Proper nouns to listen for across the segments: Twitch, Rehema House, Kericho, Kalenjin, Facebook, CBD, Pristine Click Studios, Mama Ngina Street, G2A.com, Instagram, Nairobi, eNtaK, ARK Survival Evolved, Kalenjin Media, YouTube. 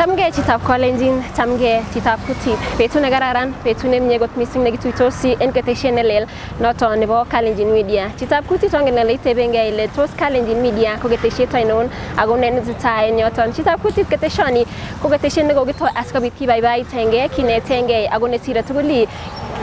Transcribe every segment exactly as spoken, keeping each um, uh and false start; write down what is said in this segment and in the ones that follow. Chamge chitap Kalenjin, chamge chitap kuti. Petune gararan, petune mnyegot missing negituitosi enketishenelel not on nebo Kalenjin Media. Chitap kuti tongenele tebenge ile tos Kalenjin Media kogetesheta inon agonen zita enyoton. Chitap kuti keteshani kogeteshene gogito askabiti bye bye tenge kinetenge agonesira tuguli.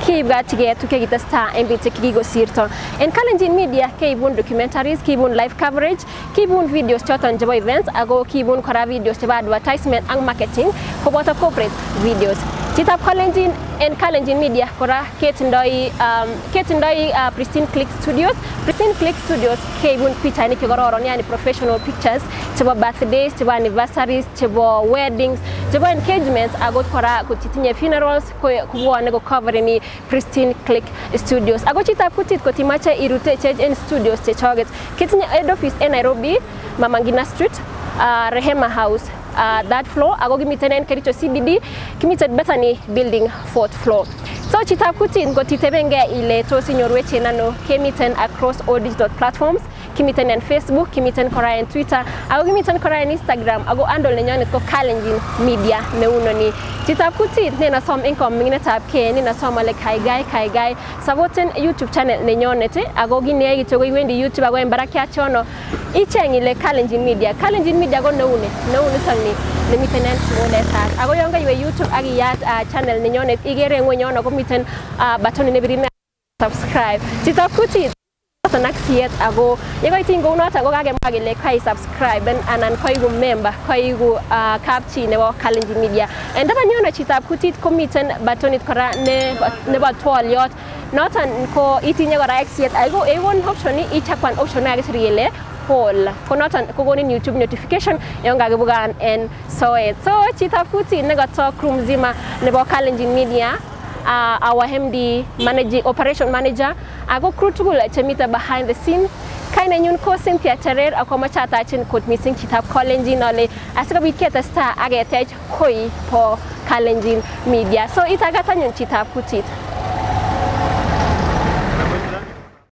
Kiba tige tuke gita star M B T kigo sirton. And Kalenjin Media kibun documentaries, kibun live coverage, kibun videos shot on job events, ago kibun kora videos about advertisement and marketing, koboto corporate videos. Chitap Kalenjin and Kalenjin Media kora ketindoi um ketindoi uh, Pristine Click Studios. Pristine Click Studios kibun picha ni kigororo ni professional pictures, chebo birthdays, chebo anniversaries, chebo weddings, chebo engagements, ago kora kutitinye funerals, kuwa nego cover ni Pristine Click Studios. Agochita kutit kotimacha irute change in studios te target. Kitinya head office in Nairobi, Mama Ngina Street, uh, Rehema House. Uh, that floor, agogimitenen kericho C B D, kimited Bethany building fourth floor. So chitakutin gotitebenge ile to sinyorwe chenano kemiten across all digital platforms. Kimiten en Facebook, kimiten kora en Twitter, ago kimiten kora en Instagram, ago andol nenyon ko Kalenjin Media neuno ni. Chitakuti nena som income mingine tab ke nena som ale kai guy kai guy saboten YouTube channel nenyon nete ago gine gitogo wendi YouTube ago embarakia chono ichengile Kalenjin Media. Kalenjin Media go neune neune sangni nemiten en ngone tat ago yonga iwe YouTube agi yat uh, channel nenyon nete igere ngwenyono go miten uh, button nebirina subscribe. Chitakuti the next year ago you guys think go not ago ga magile kai subscribe and anan koi go member koi go capture nebo Kalenjin Media and that anyona chitap kutit komiten batonit kora ne nebo twelve yot not an ko itinye kora next year ago a one option ni ichakwan option na gisriele poll ko not an ko gone YouTube notification yonga gebugan and so it so chitap kutit ne got talk room zima nebo Kalenjin Media. Uh, our M D managing operation manager ago crew to chemita behind the scene kind of new course in theater akoma chata chin code missing kitab Kalenjin ole asika biketa star agetech koi po Kalenjin Media so itagata nyun kitab kutit.